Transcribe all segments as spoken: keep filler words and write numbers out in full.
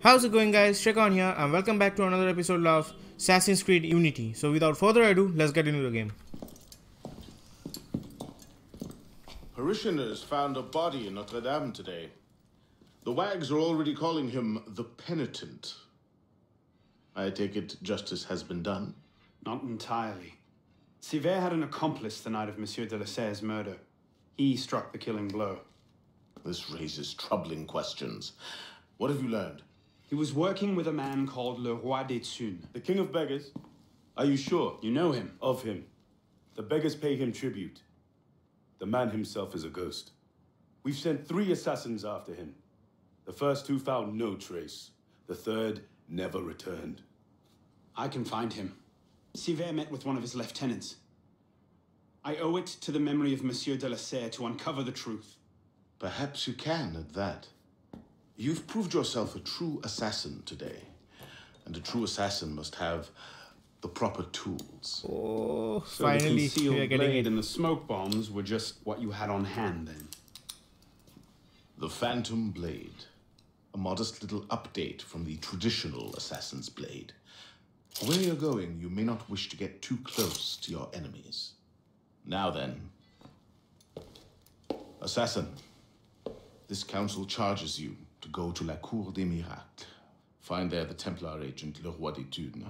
How's it going guys, Trekon here and welcome back to another episode of Assassin's Creed Unity. So without further ado, let's get into the game. Parishioners found a body in Notre Dame today. The wags are already calling him the Penitent. I take it justice has been done? Not entirely. Sivère had an accomplice the night of Monsieur de la Serre's murder. He struck the killing blow. This raises troubling questions. What have you learned? He was working with a man called Le Roi des Thunes. The king of beggars? Are you sure? You know him. Of him. The beggars pay him tribute. The man himself is a ghost. We've sent three assassins after him. The first two found no trace. The third never returned. I can find him. Sivère met with one of his lieutenants. I owe it to the memory of Monsieur de la Serre to uncover the truth. Perhaps you can at that. You've proved yourself a true assassin today, and a true assassin must have the proper tools. Oh, so finally, the concealed we are getting blade it. And the smoke bombs were just what you had on hand then. The Phantom Blade, a modest little update from the traditional assassin's blade. Where you're going, you may not wish to get too close to your enemies. Now then, assassin, this council charges you to go to la cour des Miracles. Find there the Templar agent, Le Roi des Thunes.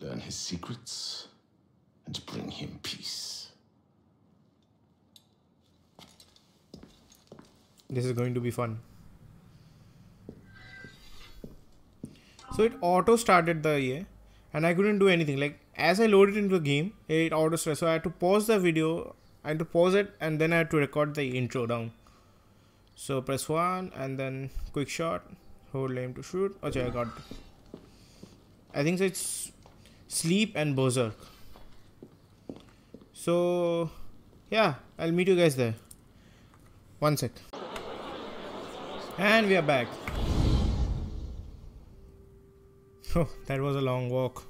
Learn his secrets and bring him peace. This is going to be fun. So it auto-started the E A and I couldn't do anything. Like, as I loaded into the game, it auto-started. So I had to pause the video, I had to pause it, and then I had to record the intro down. So press one and then quick shot, hold aim to shoot. Okay, I got it. I think it's Sleep and Berserk. So yeah, I'll meet you guys there. One sec. And we are back. Oh, that was a long walk.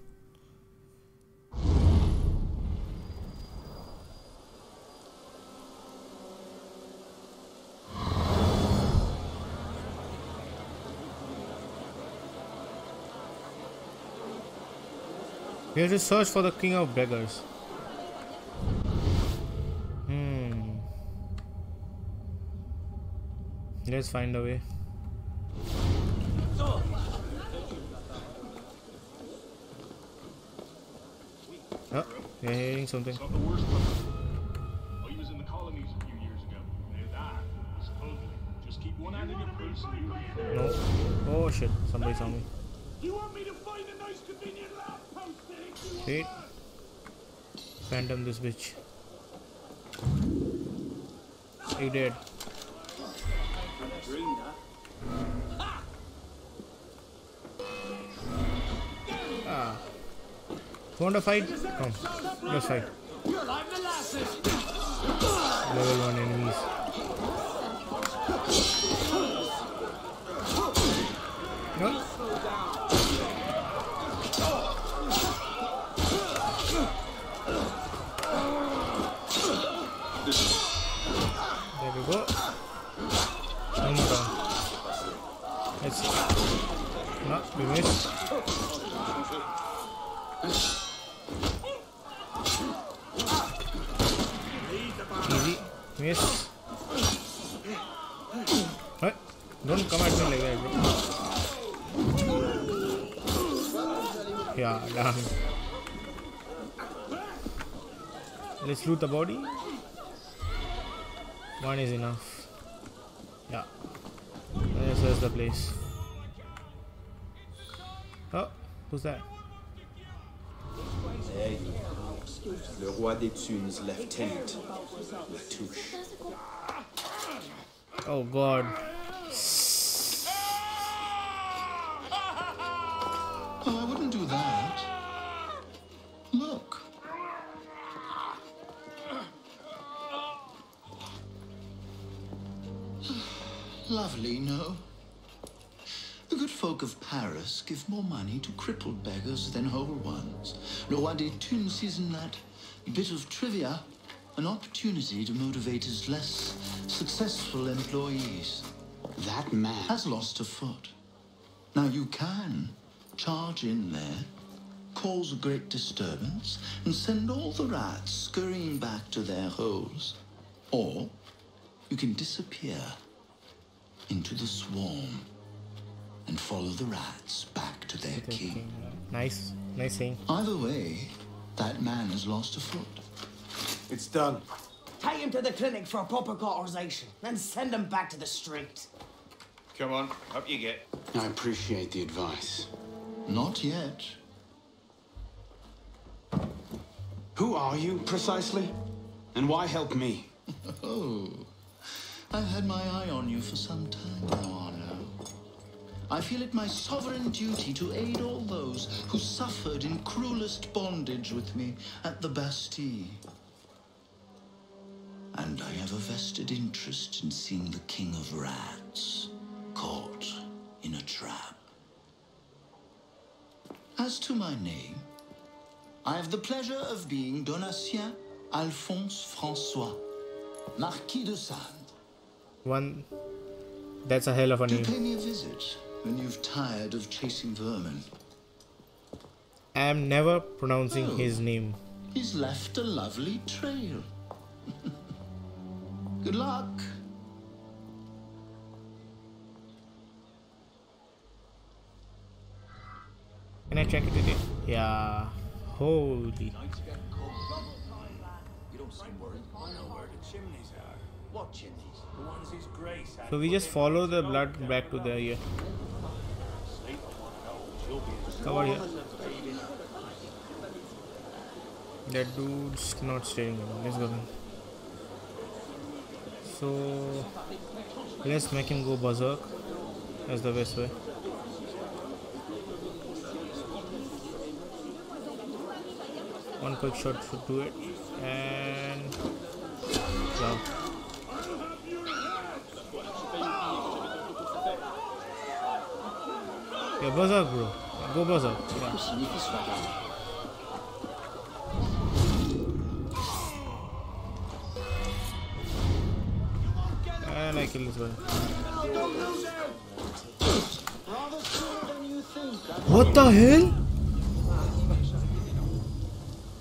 We have to search for the king of beggars. Hmm. Let's find a way. Oh, we're hearing something. No. Oh shit, somebody saw me. You want me to find a nice convenient lab post? Wait. Phantom this bitch. He did. Ah. Want to fight? Come. Let's fight. Level one enemies. No? Go. One more down. Let's see. No, we missed. Easy. Miss. What? Don't come at me like that, bro. Yeah, damn. Let's loot the body. One is enough. Yeah. This is the place. Oh, who's that? Hey. Le Roi des Thunes' lieutenant, Latouche. Oh god. Oh, I wouldn't do that. Look. Lovely, no? The good folk of Paris give more money to crippled beggars than whole ones. Le Roi des Thunes sees in that bit of trivia an opportunity to motivate his less successful employees. That man has lost a foot. Now you can charge in there, cause a great disturbance, and send all the rats scurrying back to their holes. Or you can disappear into the swarm and follow the rats back to their king. Nice, nice thing. Either way, that man has lost a foot. It's done. Take him to the clinic for a proper cauterization, then send him back to the street. Come on, up you get. I appreciate the advice. Not yet. Who are you, precisely? And why help me? Oh, I've had my eye on you for some time now, Arno. I feel it my sovereign duty to aid all those who suffered in cruelest bondage with me at the Bastille. And I have a vested interest in seeing the King of Rats caught in a trap. As to my name, I have the pleasure of being Donatien Alphonse François, Marquis de Sade. One, that's a hell of a name. Do pay me a visit when you've tired of chasing vermin. I am never pronouncing oh, his name. He's left a lovely trail. Good luck. Can I check it today? Yeah. Holy. So we just follow the blood back to the area. Cover here. That dude's not staying. Let's go. So let's make him go berserk. That's the best way. One quick shot should do it, and wow. Yeah, berserk, bro. Go berserk. Yeah. I kill this one. What the hell?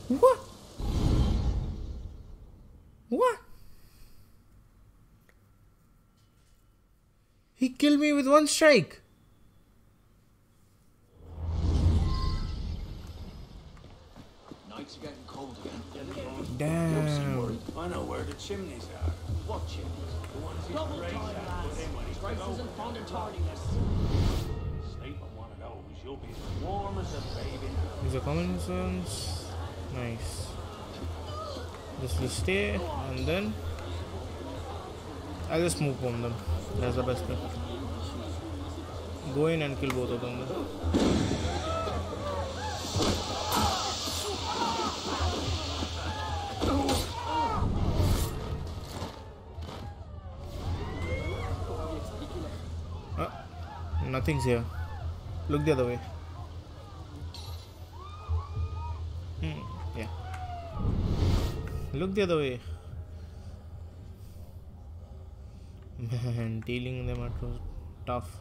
What? What? He killed me with one strike. Nights are getting cold again. Damn. I know where the chimneys are. What chimneys? Double time, lads. Races and thunder tardiness. Sleep on one of those, you'll be as warm as a baby. These are common ones. Nice. Just will stay, and then I'll just move on them. That's the best thing. Go in and kill both of them. Nothing's here. Look the other way. Hmm. Yeah. Look the other way. Man, dealing them are too tough.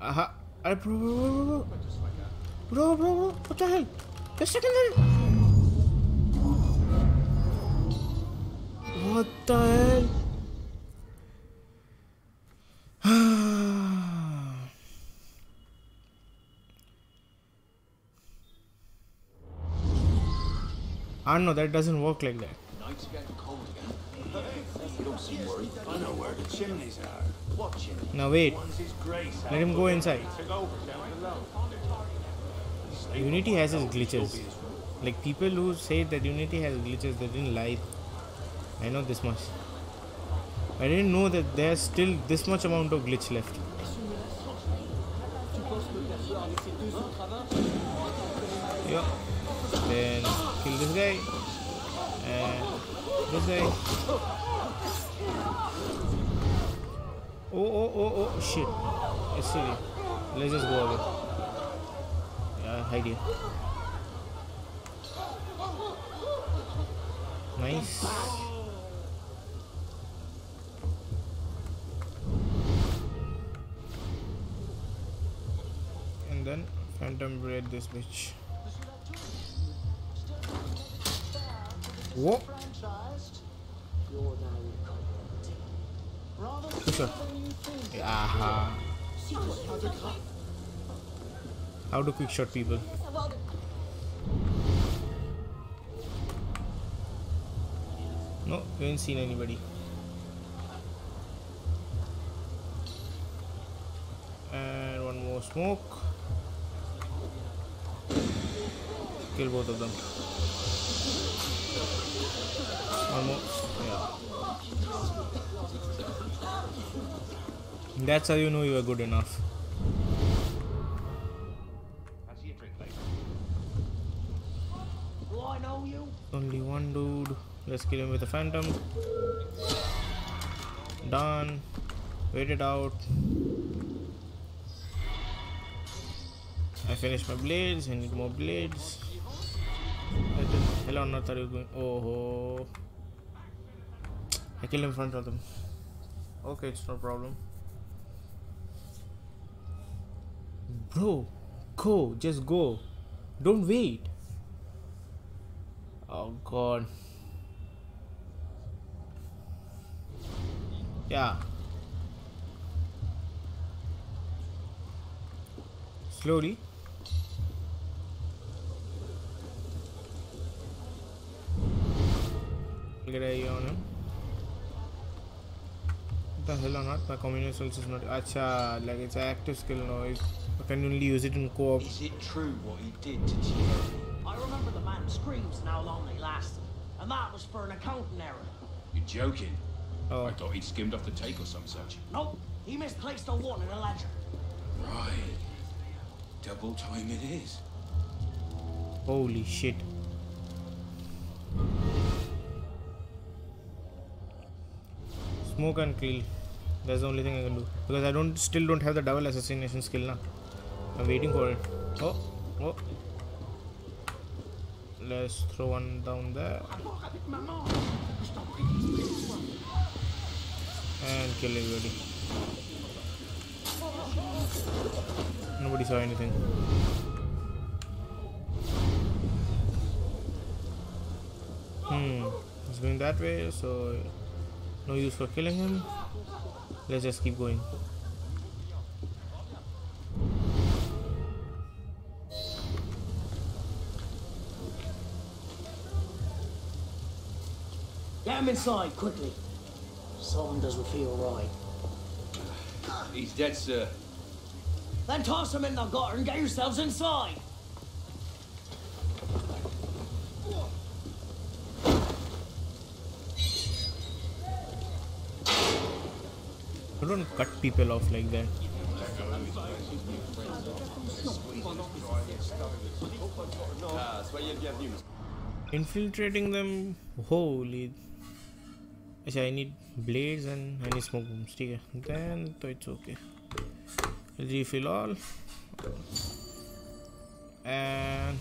Aha! I bro, bro, bro, bro, bro, bro. What the hell? Just a second. What the hell? I don't know, that doesn't work like that. Nights are getting cold again. You don't seem worried. I know where the chimneys are. What chimneys? Now wait. Let him go inside. Unity has its glitches. Like people who say that Unity has glitches, they didn't lie. I know this much. I didn't know that there's still this much amount of glitch left. Yeah. Then kill this guy and this guy. Oh oh oh oh shit! It's silly. Let's just go away. Yeah, hide here. Nice. then Phantom Blade this bitch. Whoa. Push up. Yeah. How to quick shot people. No, we haven't seen anybody. And one more smoke. Kill both of them. One more. Yeah. That's how you know you are good enough. Only one dude. Let's kill him with a phantom. Done. Wait it out. I finished my blades. I need more blades. Hell on earth are you going? Oh, I killed him in front of them. Okay, it's no problem. Bro, go. Just go. Don't wait. Oh god. Yeah. Slowly. Get an eye on him. What the hell or not? My communist also is not. Acha, like it's an active skill now. It, I can only use it in co-op. Is it true what he did to you? I remember the man screams and how long they lasted, and that was for an accounting error. You're joking. Oh. I thought he'd skimmed off the take or some such. Nope, he misplaced a one in a ledger. Right. Double time it is. Holy shit. Smoke and kill. That's the only thing I can do. Because I don't still don't have the double assassination skill now. I'm waiting for it. Oh, oh. Let's throw one down there. And kill everybody. Nobody saw anything. Hmm. He's going that way, so no use for killing him. Let's just keep going. Let him inside quickly. Someone doesn't feel right. He's dead, sir. Then toss him in the gutter and get yourselves inside. You don't cut people off like that. Infiltrating them, holy. I need blades and I need smoke bombs. Okay. Then so it's okay. Refill all. And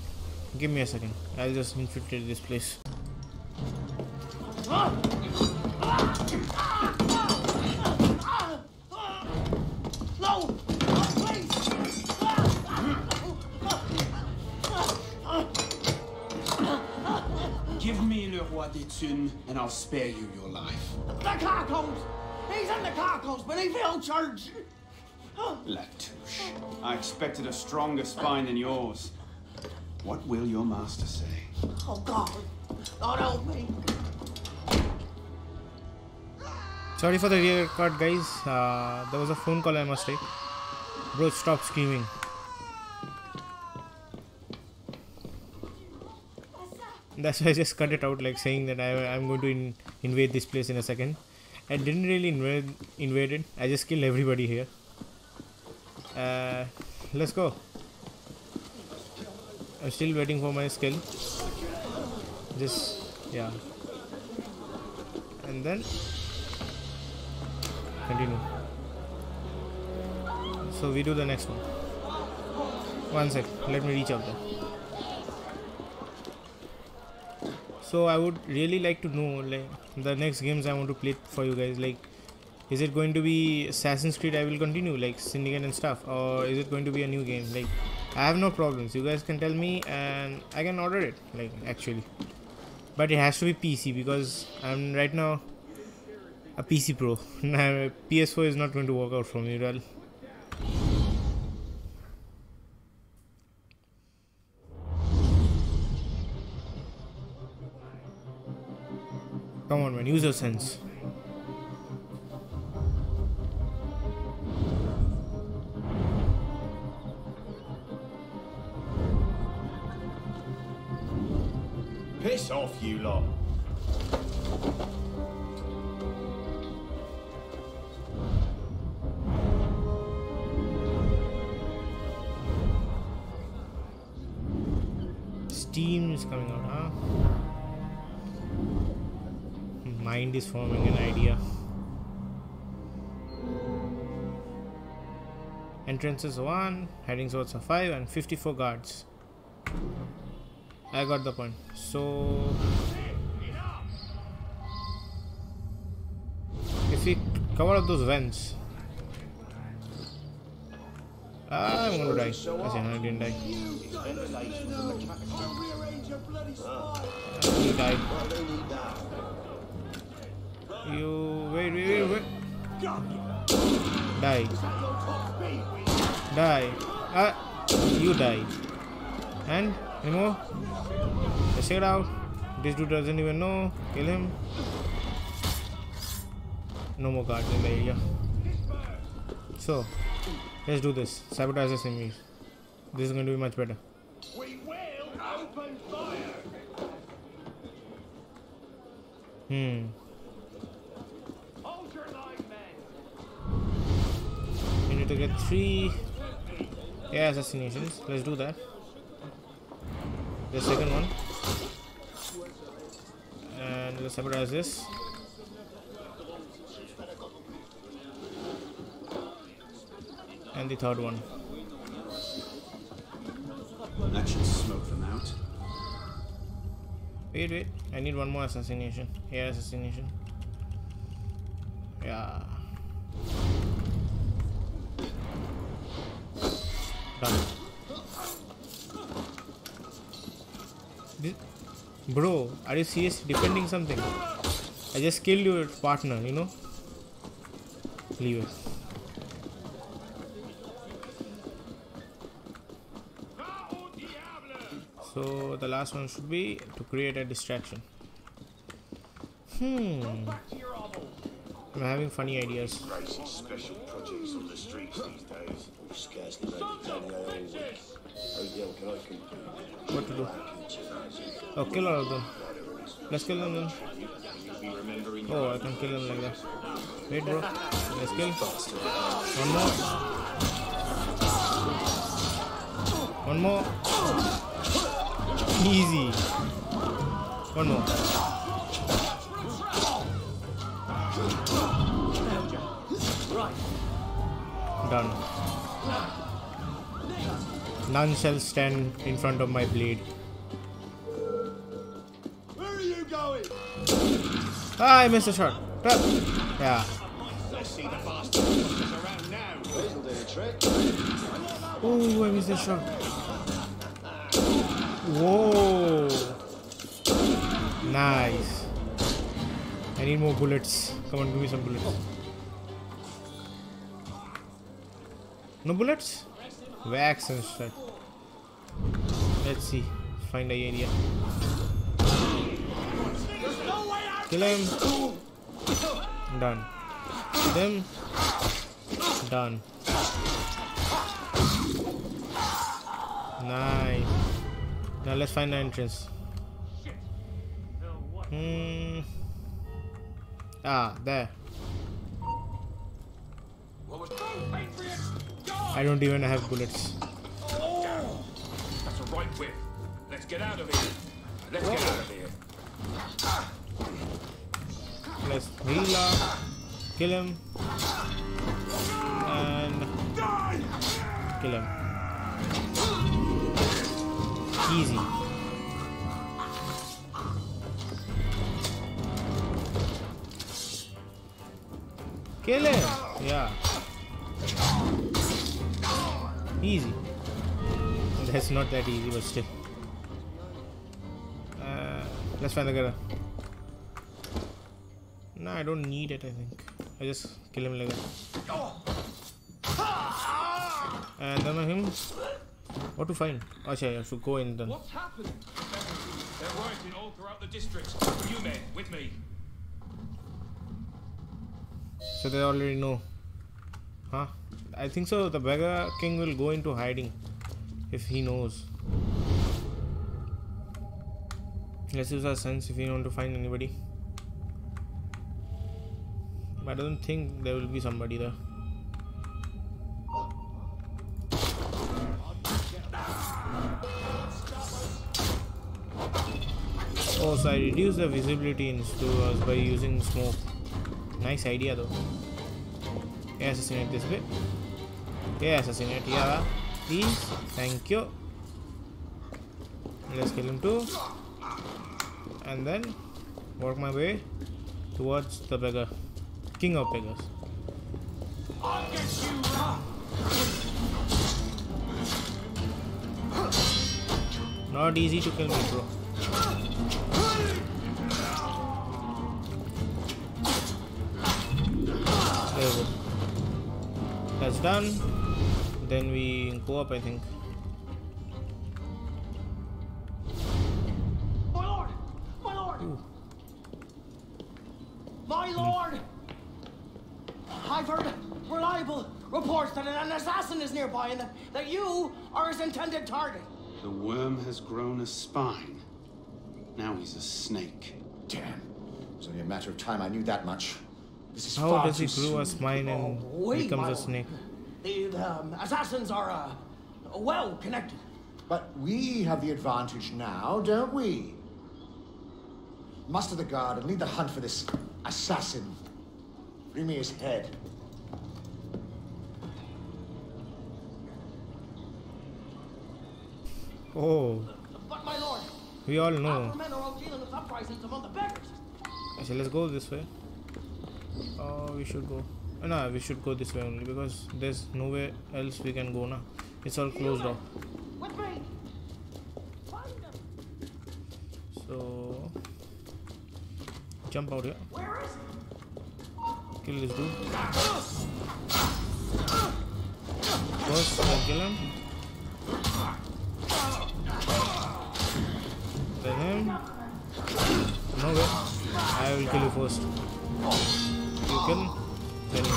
give me a second. I'll just infiltrate this place. No! Give me Le Roi des Thunes, and I'll spare you your life. The Carcos! He's in the Carcos, but he built church! Latouche, I expected a stronger spine than yours. What will your master say? Oh, God. Lord help me. Sorry for the weird cut, guys. Uh, there was a phone call I must take. Bro, stop screaming. That's why I just cut it out, like saying that I, I'm going to in, invade this place in a second. I didn't really invade, invade it. I just killed everybody here. Uh, let's go. I'm still waiting for my skill. Just, yeah. And then continue. So we do the next one. One sec. Let me reach out there. So I would really like to know, like, the next games I want to play for you guys. Like, is it going to be Assassin's Creed I will continue, like Syndicate and stuff, or is it going to be a new game? Like I have no problems. You guys can tell me and I can order it, like, actually. But it has to be P C because I'm right now a P C pro. P S four is not going to work out for me at all. Come on, man, use your sense. Piss off, you lot. Steam is coming out, huh? Mind is forming an idea. Entrances one, heading swords are five, and fifty-four guards. I got the point. So if we cover up those vents, ah, I'm gonna die. I said I didn't die. He died. You wait, wait, wait, wait. Die. Die. Ah, you died. And anymore? Let's take it out. This dude doesn't even know. Kill him. No more guards in the area. So, let's do this. Sabotage the enemies. This is going to be much better. We will open fire. Hmm. Hold your line, men. We need to get three air assassinations. Let's do that. The second one, and let's sabotage this. And the third one. That should smoke them out. Wait, wait. I need one more assassination. Yeah, assassination. Yeah. Done. Bro, are you serious? Defending something? I just killed your partner, you know? Leave it. So, the last one should be to create a distraction. Hmm. I'm having funny ideas. Special projects on the streets these days. Scarcely what to do? Oh, kill all of them. Let's kill them then. Oh, I can kill them like that. Wait, bro. Let's kill. One more. One more. Easy. One more. Done. None shall stand in front of my blade. Ah, I missed a shot. Trap. Yeah. Let's see the bastard around now. This'll do the trick. Oh, I missed a shot. Whoa. Nice. I need more bullets. Come on, give me some bullets. No bullets? Wax and stuff. Let's see. Find the area. Kill him. Done. Kill him. Done. Nice. Now let's find the entrance. Hmm. Ah, there. I don't even have bullets. That's a right whip. Let's get out of here. Let's get out of here. Let's heal up, kill him, and kill him. Easy. Kill him. Yeah. Easy. That's not that easy, but still. Uh, let's find the girl. No, I don't need it, I think. I just kill him like that. And then him. What to find? Oh, okay, I should go in then. What's happened? They're rioting all throughout the district. You men, with me. So they already know. Huh? I think so. The beggar king will go into hiding if he knows. Let's use our sense if we want to find anybody. I don't think there will be somebody there. Oh, so I reduce the visibility in stores by using smoke. Nice idea though. Yeah, assassinate this bit. Yeah, assassinate. Yeah, please. Thank you. Let's kill him too. And then work my way towards the beggar. King of beggars. Not easy to kill me, bro. There we go. That's done. Then we go up, I think. My lord! My lord! Ooh. My lord! Hmm. I've heard reliable reports that an assassin is nearby and that, that you are his intended target. The worm has grown a spine. Now he's a snake. Damn. It's only a matter of time I knew that much. This is How does he grow a spine and oh, wait, becomes a snake? The um, assassins are uh, well connected. But we have the advantage now, don't we? Muster the guard and lead the hunt for this assassin. Bring me his head. Oh. But my lord, we all know. Actually, let's go this way. Oh, we should go. Oh, no, we should go this way only because there's nowhere else we can go now. It's all closed off. So, jump out here. Where is it? Kill this dude. First, I'll kill him. Then him. No way. I will kill you first. You kill him. Then him.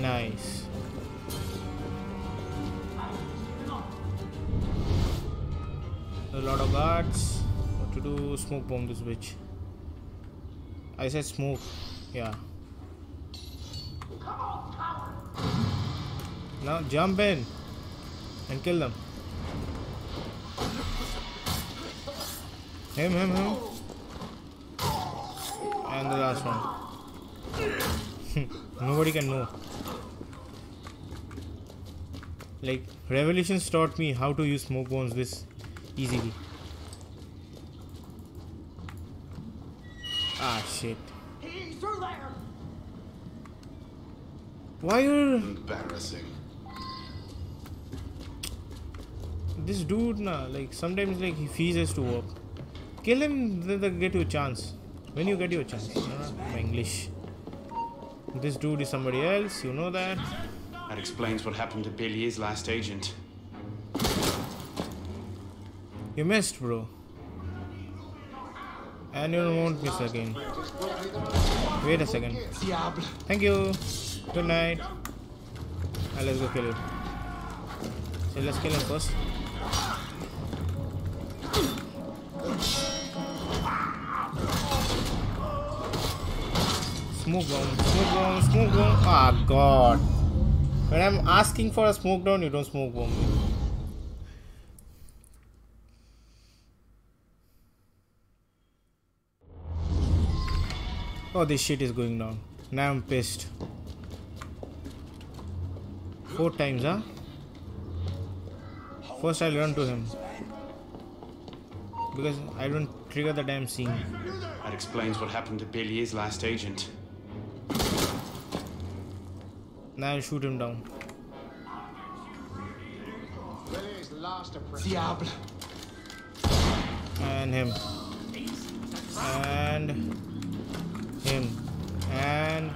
Nice. A lot of guards. What to do? Smoke bomb this bitch. I said smoke. Yeah. Now jump in and kill them. Him, him, him. And the last one. Nobody can know. Like, Revelations taught me how to use smoke bombs this easily. Ah, shit. Why are... Embarrassing. This dude, nah, like, sometimes, like, he feels to work. Kill him, then they get your chance. When you get your chance. Nah, English. This dude is somebody else, you know that. That explains what happened to Billy, his last agent. You missed, bro. And you won't miss again. Wait a second. Thank you. Good night. And let's go kill him. So let's kill him first. Smoke down, smoke down, smoke down. Ah, God. When I'm asking for a smoke down, you don't smoke bomb me. Oh, this shit is going down. Now I'm pissed. Four times, huh? First I'll run to him. Because I don't trigger the damn scene. That explains what happened to Billy, his last agent. Now I'll shoot him down. Diable. And him. And him. And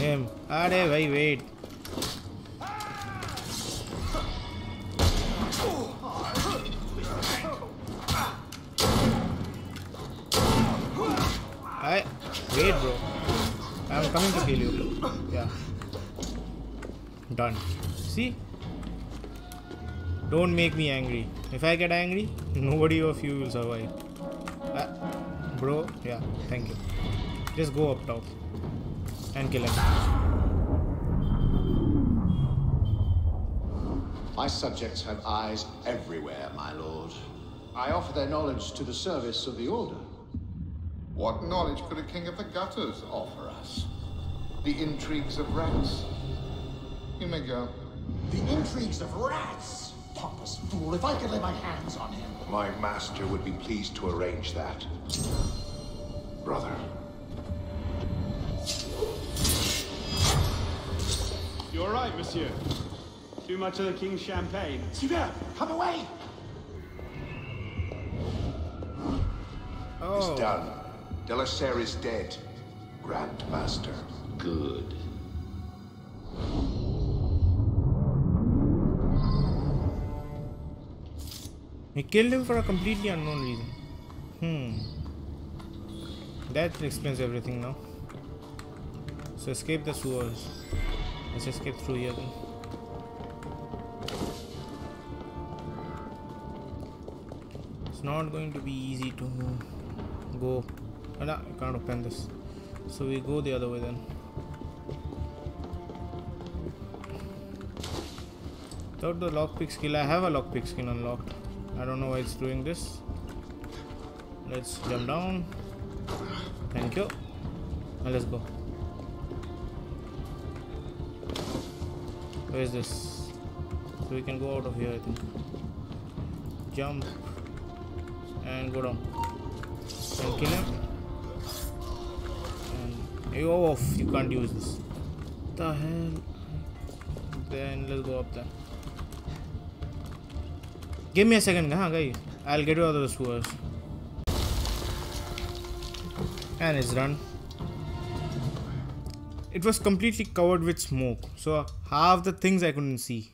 him. Are bhai wait. I wait, bro. I'm coming to kill you, bro. Yeah. Done. See? Don't make me angry. If I get angry, nobody of you will survive. Uh, bro, yeah, thank you. Just go up top and kill him. My subjects have eyes everywhere, my lord. I offer their knowledge to the service of the order. What knowledge could a king of the gutters offer us? The intrigues of rats? You may go. The intrigues of rats? Pompous fool, if I could lay my hands on him. My master would be pleased to arrange that. Brother. You're right, monsieur. Too much of the king's champagne. Sivère, come away! Oh. It's done. De la Serre is dead. Grand Master. Good. We killed him for a completely unknown reason. Hmm. That explains everything now. So escape the sewers. Let's escape through here then. It's not going to be easy to go. Oh, no, I can't open this. So we go the other way then. Without the lockpick skill, I have a lockpick skill unlocked. I don't know why it's doing this. Let's jump down. Thank you. Now let's go. Where is this? So we can go out of here, I think. Jump. And go down. And kill him. And oh, you can't use this. What the hell? Then let's go up there. Give me a second, guys. I'll get you out of the sewers. And it's run. It was completely covered with smoke, so half the things I couldn't see.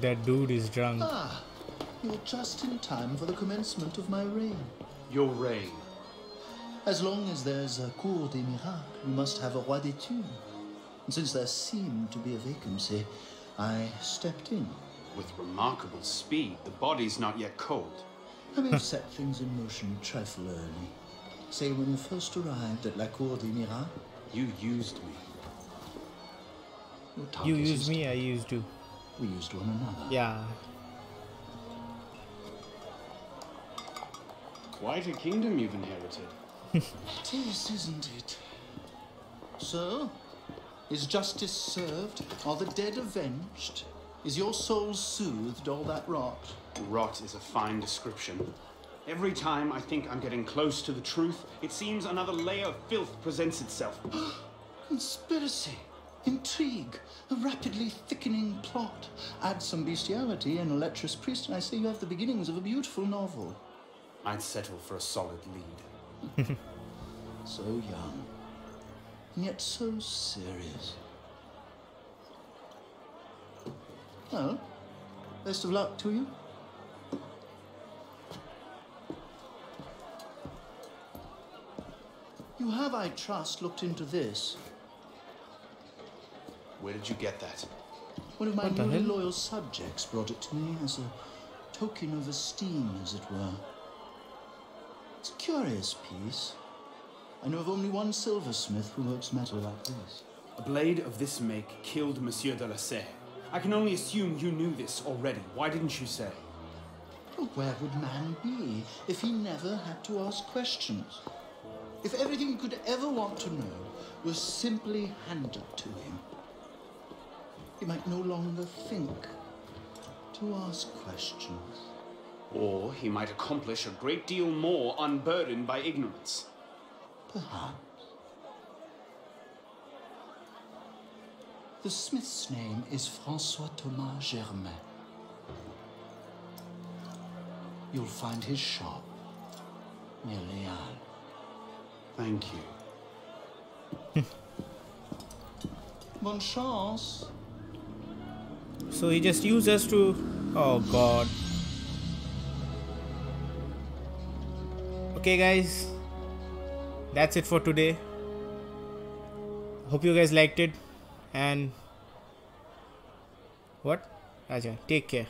That dude is drunk. Ah, you're just in time for the commencement of my reign. Your reign? As long as there's a cour des Miracles, we must have a Roi des Thunes. And since there seemed to be a vacancy, I stepped in. With remarkable speed, the body's not yet cold. I may have set things in motion a trifle early. Say when you first arrived at la cour des Miracles. You used me. You used me, I used you. We used one another. Yeah. Quite a kingdom you've inherited. It is, isn't it? So, is justice served? Are the dead avenged? Is your soul soothed, all that rot? Rot is a fine description. Every time I think I'm getting close to the truth, it seems another layer of filth presents itself. Conspiracy. Intrigue, a rapidly thickening plot. Add some bestiality and a lecherous priest, and I say you have the beginnings of a beautiful novel. I'd settle for a solid lead. So young, and yet so serious. Well, best of luck to you. You have, I trust, looked into this. Where did you get that? One of my newly loyal subjects brought it to me as a token of esteem, as it were. It's a curious piece. I know of only one silversmith who works metal like this. A blade of this make killed Monsieur de la Serre. I can only assume you knew this already. Why didn't you say? Where would man be if he never had to ask questions? If everything he could ever want to know was simply handed to him? He might no longer think to ask questions. Or he might accomplish a great deal more unburdened by ignorance. Perhaps. The smith's name is François Thomas Germain. You'll find his shop near Léal. Thank you. Bonne chance. So he just used us to... Oh god. Okay guys, that's it for today. Hope you guys liked it. And... What? Aja, take care.